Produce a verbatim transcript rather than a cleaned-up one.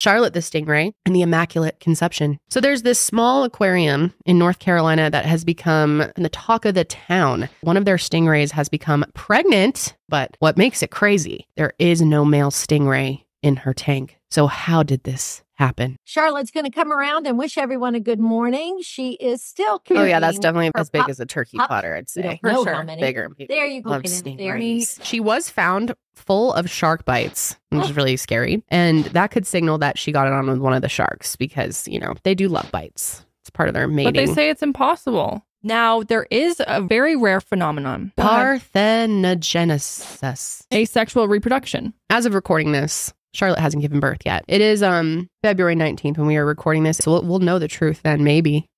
Charlotte the Stingray, and the Immaculate Conception. So there's this small aquarium in North Carolina that has become the talk of the town. One of their stingrays has become pregnant, but what makes it crazy, there is no male stingray in her tank. So how did this happen? Charlotte's going to come around and wish everyone a good morning. She is still carrying. Oh yeah, that's definitely as big pop, as a turkey pop, potter, I'd say. No, no sure. Bigger. There you go. She was found full of shark bites, which is really scary. And that could signal that she got it on with one of the sharks because, you know, they do love bites. It's part of their mating. But they say it's impossible. Now, there is a very rare phenomenon. Parthenogenesis. Asexual reproduction. As of recording this, Charlotte hasn't given birth yet. It is um February nineteenth when we are recording this. So we'll, we'll know the truth then, maybe.